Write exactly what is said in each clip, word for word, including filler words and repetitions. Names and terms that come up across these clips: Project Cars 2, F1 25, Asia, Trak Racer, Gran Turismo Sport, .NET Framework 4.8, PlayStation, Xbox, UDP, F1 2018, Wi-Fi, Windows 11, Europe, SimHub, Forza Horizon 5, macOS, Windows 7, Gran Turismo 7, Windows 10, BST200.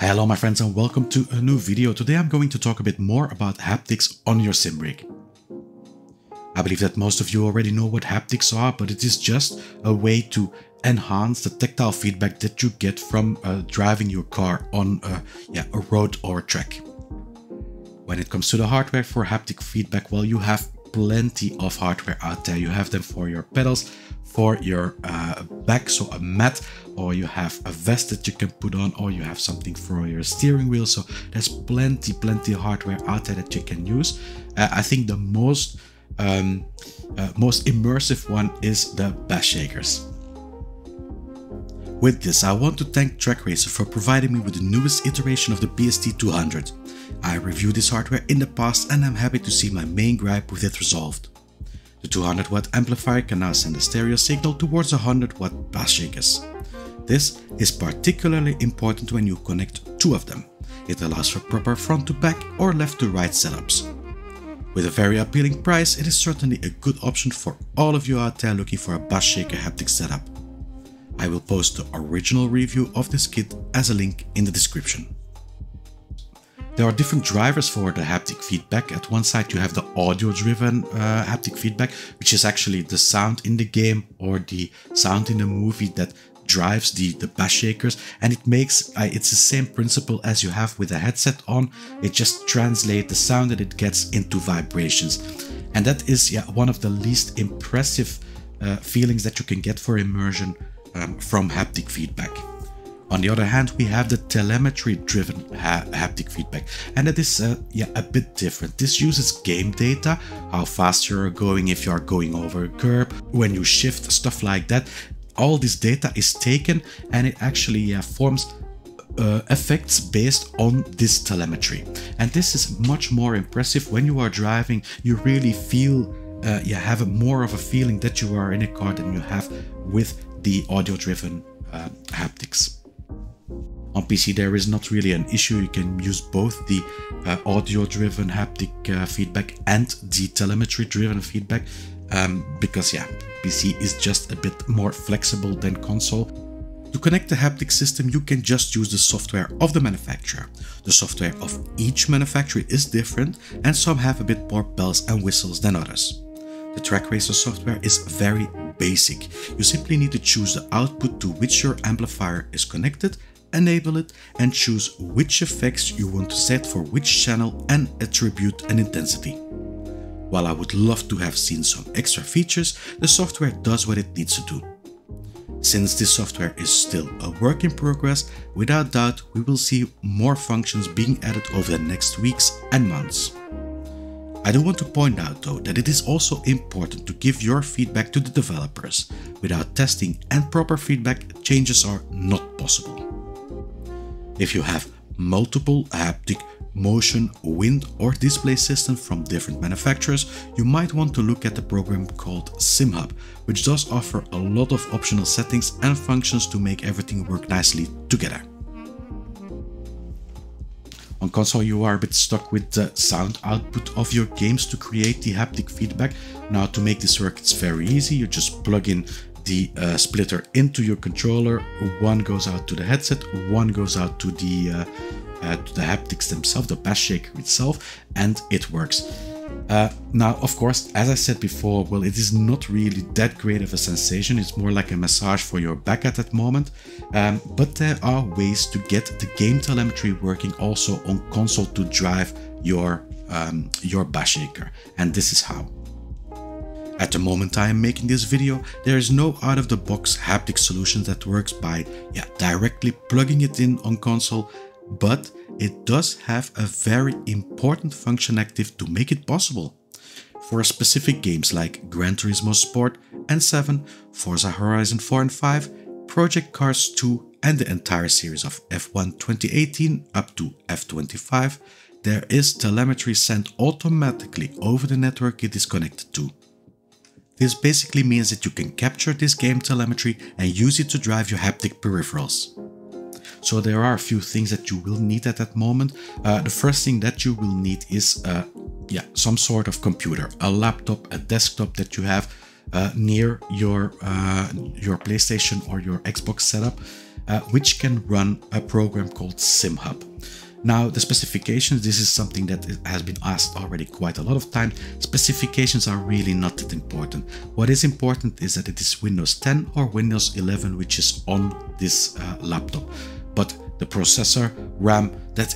Hello my friends and welcome to a new video. Today I'm going to talk a bit more about haptics on your sim rig. I believe that most of you already know what haptics are, but it is just a way to enhance the tactile feedback that you get from uh, driving your car on a, yeah, a road or a track. When it comes to the hardware for haptic feedback, well, you have plenty of hardware out there. You have them for your pedals, for your uh, back, so a mat, or you have a vest that you can put on, or you have something for your steering wheel. So there's plenty, plenty of hardware out there that you can use. Uh, I think the most, um, uh, most immersive one is the bass shakers. With this, I want to thank Trak Racer for providing me with the newest iteration of the B S T two hundred. I reviewed this hardware in the past and I'm happy to see my main gripe with it resolved. The two hundred watt amplifier can now send a stereo signal towards one hundred watt bass shakers. This is particularly important when you connect two of them. It allows for proper front to back or left to right setups. With a very appealing price, it is certainly a good option for all of you out there looking for a bass shaker haptic setup. I will post the original review of this kit as a link in the description. There are different drivers for the haptic feedback. At one side you have the audio driven uh, haptic feedback, which is actually the sound in the game or the sound in the movie that drives the, the bass shakers, and it makes uh, it's the same principle as you have with a headset on. It just translates the sound that it gets into vibrations, and that is yeah, one of the least impressive uh, feelings that you can get for immersion Um, from haptic feedback. On the other hand, we have the telemetry driven ha haptic feedback, and that is uh, yeah, a bit different. This uses game data, how fast you're going, if you are going over a curb, when you shift, stuff like that. All this data is taken and it actually uh, forms uh, effects based on this telemetry, and this is much more impressive. When you are driving, you really feel uh, you have a more of a feeling that you are in a car than you have with the audio-driven uh, haptics. On P C there is not really an issue. You can use both the uh, audio-driven haptic uh, feedback and the telemetry-driven feedback um, because yeah, P C is just a bit more flexible than console. To connect the haptic system you can just use the software of the manufacturer. The software of each manufacturer is different and some have a bit more bells and whistles than others. The Trak Racer software is very basic. You simply need to choose the output to which your amplifier is connected, enable it, and choose which effects you want to set for which channel and attribute an intensity. While I would love to have seen some extra features, the software does what it needs to do. Since this software is still a work in progress, without doubt we will see more functions being added over the next weeks and months. I do want to point out though that it is also important to give your feedback to the developers. Without testing and proper feedback, changes are not possible. If you have multiple haptic, motion, wind or display systems from different manufacturers, you might want to look at the program called SimHub, which does offer a lot of optional settings and functions to make everything work nicely together. On console you are a bit stuck with the sound output of your games to create the haptic feedback. Now to make this work it's very easy. You just plug in the uh, splitter into your controller. One goes out to the headset, one goes out to the, uh, uh, to the haptics themselves, the bass shaker itself, and it works. Uh, now of course, as I said before, well, it is not really that great of a sensation. It's more like a massage for your back at that moment, um, but there are ways to get the game telemetry working also on console to drive your, um, your bass shaker, and this is how. At the moment I am making this video, there is no out-of-the-box haptic solution that works by yeah, directly plugging it in on console, but it does have a very important function active to make it possible. For specific games like Gran Turismo Sport and seven, Forza Horizon four and five, Project Cars two and the entire series of F one twenty eighteen up to F twenty-five, there is telemetry sent automatically over the network it is connected to. This basically means that you can capture this game telemetry and use it to drive your haptic peripherals. So there are a few things that you will need at that moment. Uh, the first thing that you will need is uh, yeah, some sort of computer, a laptop, a desktop that you have uh, near your uh, your PlayStation or your Xbox setup, uh, which can run a program called SimHub. Now, the specifications, this is something that has been asked already quite a lot of time. Specifications are really not that important. What is important is that it is Windows ten or Windows eleven, which is on this uh, laptop. But the processor, RAM, that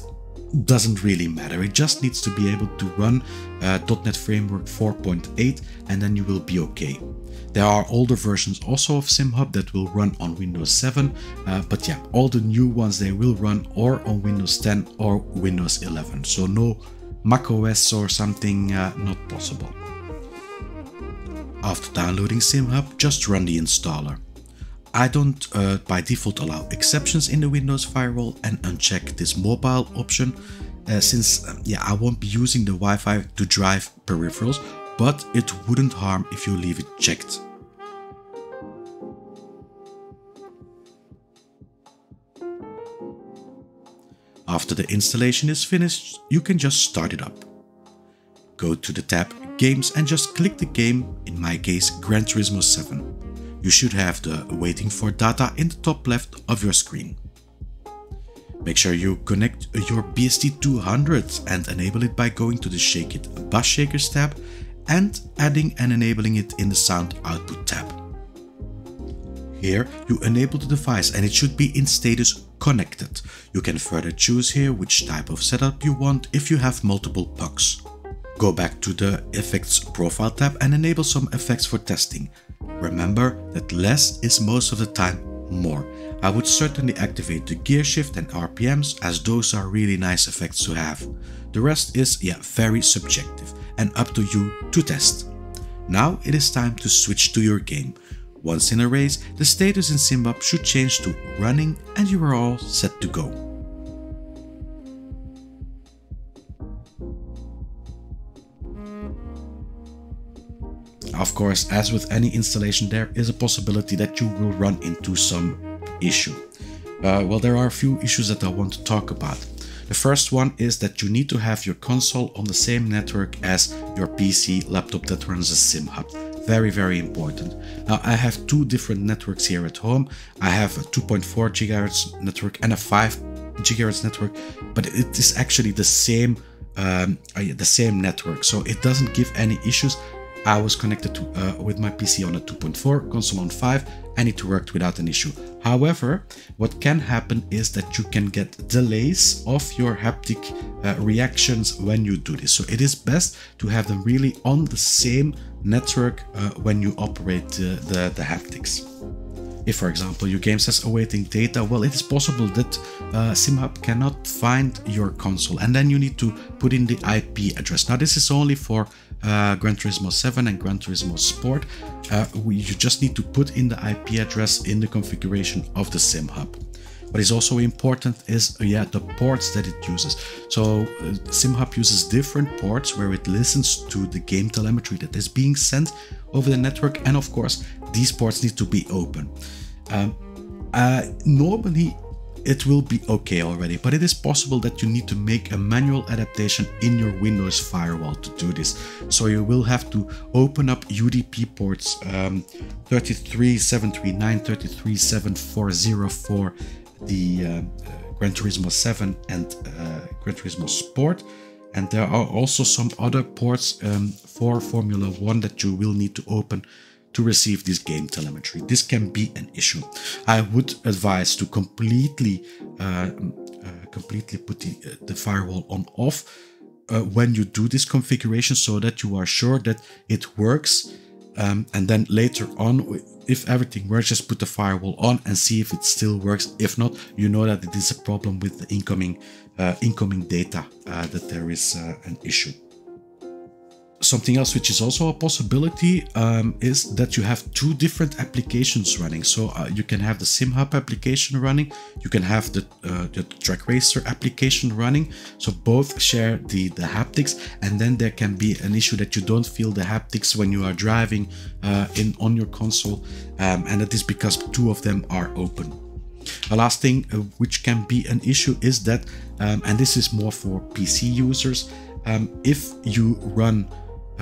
doesn't really matter. It just needs to be able to run uh, dot NET Framework four point eight, and then you will be okay. There are older versions also of SimHub that will run on Windows seven, uh, but yeah, all the new ones, they will run or on Windows ten or Windows eleven. So no macOS or something, uh, not possible. After downloading SimHub, just run the installer. I don't uh, by default allow exceptions in the Windows firewall, and uncheck this mobile option, uh, since um, yeah, I won't be using the Wi-Fi to drive peripherals. But it wouldn't harm if you leave it checked. After the installation is finished, you can just start it up. Go to the tab Games and just click the game, in my case Gran Turismo seven. You should have the Waiting for Data in the top left of your screen. Make sure you connect your B S T two hundred and enable it by going to the Shake It Bus Shakers tab and adding and enabling it in the Sound Output tab. Here you enable the device and it should be in status connected. You can further choose here which type of setup you want if you have multiple pucks. Go back to the Effects Profile tab and enable some effects for testing. Remember that less is most of the time more. I would certainly activate the gear shift and R P Ms, as those are really nice effects to have. The rest is yeah, very subjective and up to you to test. Now it is time to switch to your game. Once in a race, the status in SimHub should change to running and you are all set to go. Of course, as with any installation, there is a possibility that you will run into some issue. Uh, well, there are a few issues that I want to talk about. The first one is that you need to have your console on the same network as your P C laptop that runs a SimHub. Very, very important. Now, I have two different networks here at home. I have a two point four gigahertz network and a five gigahertz network, but it is actually the same, um, the same network, so it doesn't give any issues. I was connected to, uh, with my P C on a two point four, console on five, and it worked without an issue. However, what can happen is that you can get delays of your haptic uh, reactions when you do this. So it is best to have them really on the same network uh, when you operate uh, the, the haptics. If, for example, your game says awaiting data, well, it is possible that uh, SimHub cannot find your console, and then you need to put in the I P address. Now, this is only for uh, Gran Turismo seven and Gran Turismo Sport. Uh, we, you just need to put in the I P address in the configuration of the SimHub. What is also important is yeah, the ports that it uses. So uh, SimHub uses different ports where it listens to the game telemetry that is being sent over the network, and of course these ports need to be open. Um, uh, normally it will be okay already, but it is possible that you need to make a manual adaptation in your Windows firewall to do this. So you will have to open up U D P ports um, thirty-three seven thirty-nine, thirty-three seven forty for the uh, Gran Turismo seven and uh, Gran Turismo Sport. And there are also some other ports um, for Formula one that you will need to open to receive this game telemetry. This can be an issue. I would advise to completely uh, uh, completely put the, uh, the firewall on off uh, when you do this configuration, so that you are sure that it works. Um, and then later on, if everything works, just put the firewall on and see if it still works. If not, you know that it is a problem with the incoming uh, incoming data, uh, that there is uh, an issue. Something else which is also a possibility um, is that you have two different applications running. So uh, you can have the SimHub application running, you can have the, uh, the Trak Racer application running. So both share the, the haptics, and then there can be an issue that you don't feel the haptics when you are driving uh, in on your console. Um, and that is because two of them are open. A last thing uh, which can be an issue is that, um, and this is more for P C users, um, if you run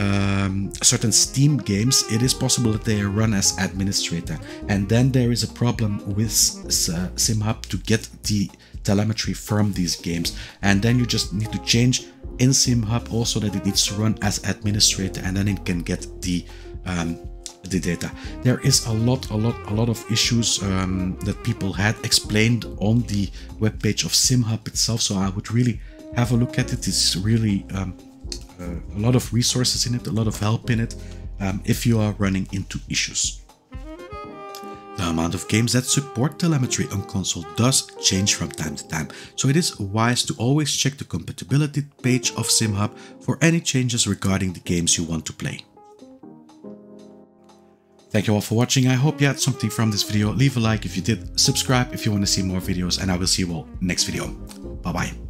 um, certain Steam games, it is possible that they are run as administrator. And then there is a problem with uh, SimHub to get the telemetry from these games. And then you just need to change in SimHub also that it needs to run as administrator, and then it can get the um, the data. There is a lot, a lot, a lot of issues um, that people had explained on the webpage of SimHub itself. So I would really have a look at it. It's really um, uh, a lot of resources in it, a lot of help in it, um, if you are running into issues. The amount of games that support telemetry on console does change from time to time, so it is wise to always check the compatibility page of SimHub for any changes regarding the games you want to play. Thank you all for watching. I hope you had something from this video. Leave a like if you did, subscribe if you want to see more videos, and I will see you all next video. Bye bye.